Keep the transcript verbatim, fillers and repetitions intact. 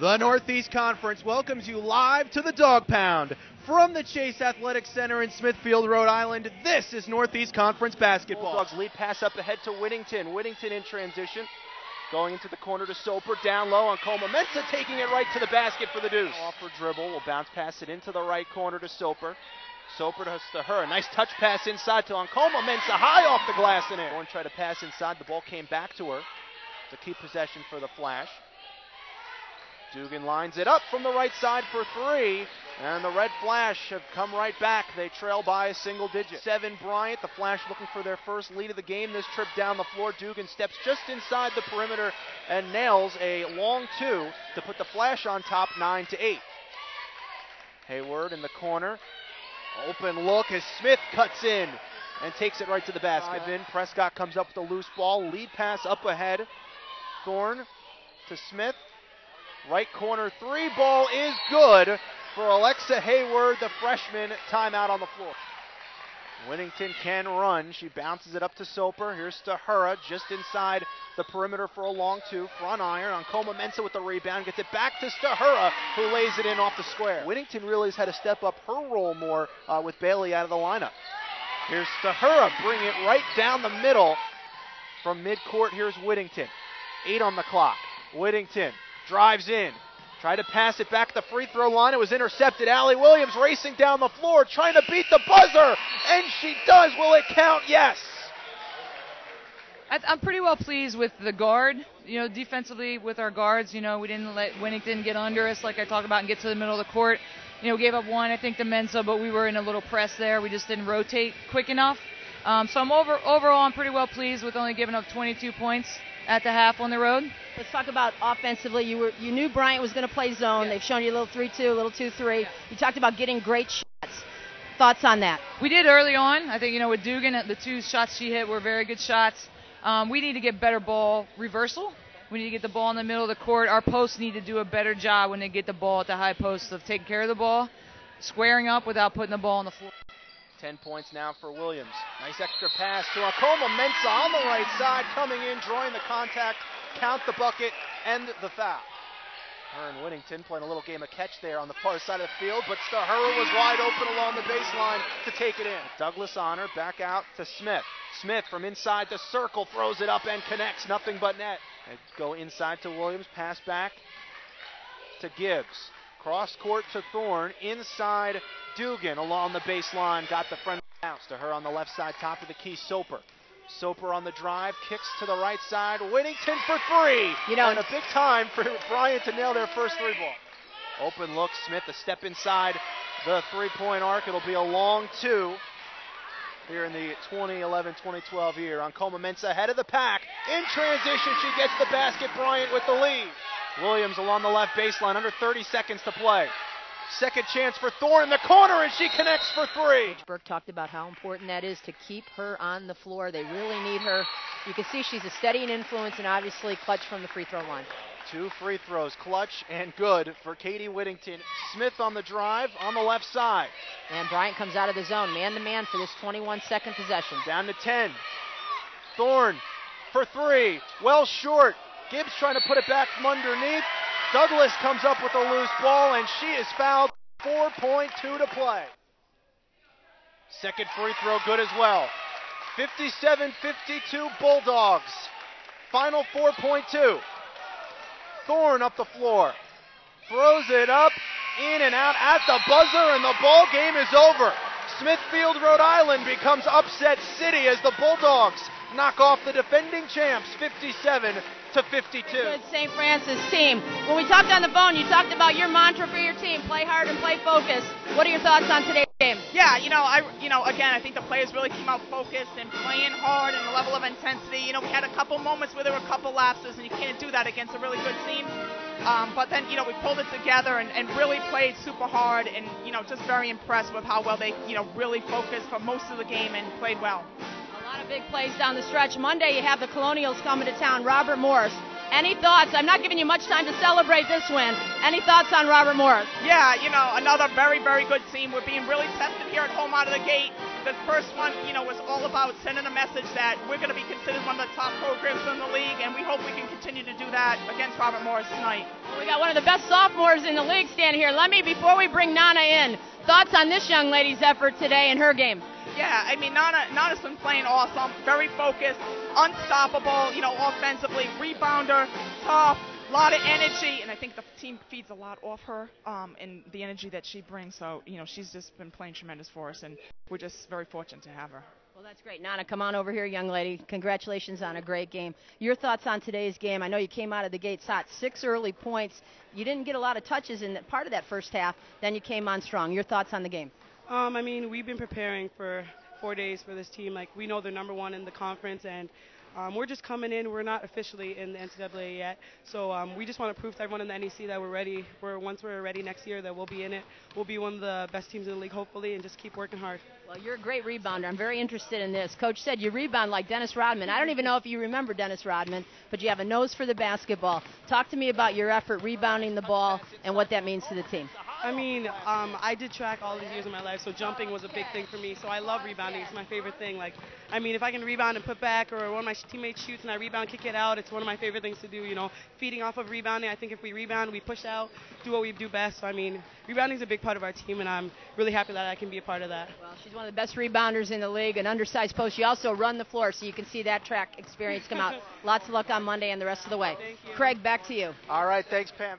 The Northeast Conference welcomes you live to the Dog Pound from the Chase Athletic Center in Smithfield, Rhode Island. This is Northeast Conference basketball. Bulldogs lead pass up ahead to Whittington. Whittington in transition. Going into the corner to Soper, down low on Ankomah-Mensah, taking it right to the basket for the Deuce. Off her dribble, will bounce pass it into the right corner to Soper. Soper to Stahura, nice touch pass inside to Ankomah-Mensah, high off the glass and in. Thorne tried to pass inside, the ball came back to her. To keep possession for the Flash. Dugan lines it up from the right side for three, and the Red Flash have come right back. They trail by a single digit. Seven, Bryant, the Flash looking for their first lead of the game. This trip down the floor, Dugan steps just inside the perimeter and nails a long two to put the Flash on top, nine to eight. Hayward in the corner, open look as Smith cuts in and takes it right to the basket. Five in, Prescott comes up with a loose ball, lead pass up ahead. Thorne to Smith. Right corner three ball is good for Alexa Hayward, the freshman. Timeout on the floor. Whittington can run. She bounces it up to Soper. Here's Stahura just inside the perimeter for a long two. Front iron. Ankomah-Mensah with the rebound. Gets it back to Stahura, who lays it in off the square. Whittington really has had to step up her role more uh, with Bailey out of the lineup. Here's Stahura. Bring it right down the middle from midcourt. Here's Whittington. Eight on the clock. Whittington drives in, tried to pass it back to the free throw line. It was intercepted. Allie Williams racing down the floor, trying to beat the buzzer, and she does. Will it count? Yes. I'm pretty well pleased with the guard. You know, defensively with our guards, you know, we didn't let Whittington get under us like I talk about and get to the middle of the court. You know, gave up one, I think, to Mensah, but we were in a little press there. We just didn't rotate quick enough. Um, so I'm over overall, I'm pretty well pleased with only giving up twenty-two points at the half on the road. Let's talk about offensively. You were you knew Bryant was going to play zone. Yeah. They've shown you a little three two, a little two three. Yeah. You talked about getting great shots. Thoughts on that? We did early on. I think, you know, with Dugan, the two shots she hit were very good shots. Um, we need to get better ball reversal. We need to get the ball in the middle of the court. Our posts need to do a better job when they get the ball at the high post of taking care of the ball, squaring up without putting the ball on the floor. Ten points now for Williams. Nice extra pass to Ankomah-Mensah on the right side, coming in, drawing the contact, count the bucket, and the foul. Her and Whittington playing a little game of catch there on the far side of the field, but Stahura was wide open along the baseline to take it in. Douglas on her, back out to Smith. Smith from inside the circle throws it up and connects, nothing but net. They go inside to Williams, pass back to Gibbs. Cross court to Thorne, inside Dugan along the baseline, got the front bounce to her on the left side, top of the key, Soper. Soper on the drive, kicks to the right side, Whittington for three. You know, and a big time for Bryant to nail their first three ball. Open look, Smith a step inside the three-point arc. It'll be a long two here in the twenty eleven twenty twelve year. Ankomah-Mensah ahead of the pack. In transition, she gets the basket, Bryant with the lead. Williams along the left baseline, under thirty seconds to play. Second chance for Thorne in the corner, and she connects for three. Burke talked about how important that is to keep her on the floor. They really need her. You can see she's a steadying influence and obviously clutch from the free throw line. Two free throws, clutch and good for Katie Whittington. Smith on the drive on the left side. And Bryant comes out of the zone, man-to-man for this twenty-one second possession. Down to ten. Thorne for three, well short. Gibbs trying to put it back from underneath. Douglas comes up with a loose ball, and she is fouled. four point two to play. Second free throw good as well. fifty-seven fifty-two Bulldogs. Final four point two. Thorne up the floor. Throws it up, in and out at the buzzer, and the ball game is over. Smithfield, Rhode Island becomes upset city as the Bulldogs knock off the defending champs fifty-seven to fifty-two. Good Saint Francis team. When we talked on the phone, you talked about your mantra for your team: play hard and play focused. What are your thoughts on today's game? Yeah, you know, I, you know, again, I think the players really came out focused and playing hard and the level of intensity. You know, we had a couple moments where there were a couple lapses, and you can't do that against a really good team. Um, but then, you know, we pulled it together and, and really played super hard, and, you know, just very impressed with how well they, you know, really focused for most of the game and played well. A lot of big plays down the stretch. Monday you have the Colonials coming to town, Robert Morris. Any thoughts? I'm not giving you much time to celebrate this win. Any thoughts on Robert Morris? Yeah, you know, another very, very good team. We're being really tested here at home out of the gate. The first one, you know, was all about sending a message that we're going to be considered one of the top programs in the league, and we hope we can continue to do that against Robert Morris tonight. We got one of the best sophomores in the league standing here. Let me, before we bring Nana in, thoughts on this young lady's effort today in her game? Yeah, I mean, Nana, Nana's been playing awesome, very focused, unstoppable, you know, offensively, rebounder, tough, a lot of energy, and I think the team feeds a lot off her um, and the energy that she brings. So, you know, she's just been playing tremendous for us, and we're just very fortunate to have her. Well, that's great. Nana, come on over here, young lady. Congratulations on a great game. Your thoughts on today's game? I know you came out of the gates hot, six early points. You didn't get a lot of touches in part of that first half. Then you came on strong. Your thoughts on the game? Um, I mean, we've been preparing for four days for this team. Like, we know they're number one in the conference, and Um, we're just coming in. We're not officially in the N C double A yet, so um, we just want to prove to everyone in the N E C that we're ready. We're, once we're ready next year, that we'll be in it. We'll be one of the best teams in the league, hopefully, and just keep working hard. Well, you're a great rebounder. I'm very interested in this. Coach said you rebound like Dennis Rodman. I don't even know if you remember Dennis Rodman, but you have a nose for the basketball. Talk to me about your effort rebounding the ball and what that means to the team. I mean, um, I did track all these years of my life, so jumping was a big thing for me. So I love rebounding. It's my favorite thing. Like, I mean, if I can rebound and put back, or one of my teammates shoots and I rebound, kick it out, it's one of my favorite things to do, you know. Feeding off of rebounding, I think if we rebound, we push out, do what we do best. So, I mean, rebounding is a big part of our team, and I'm really happy that I can be a part of that. Well, she's one of the best rebounders in the league, an undersized post. She also run the floor, so you can see that track experience come out. Lots of luck on Monday and the rest of the way. Craig, back to you. All right, thanks, Pam.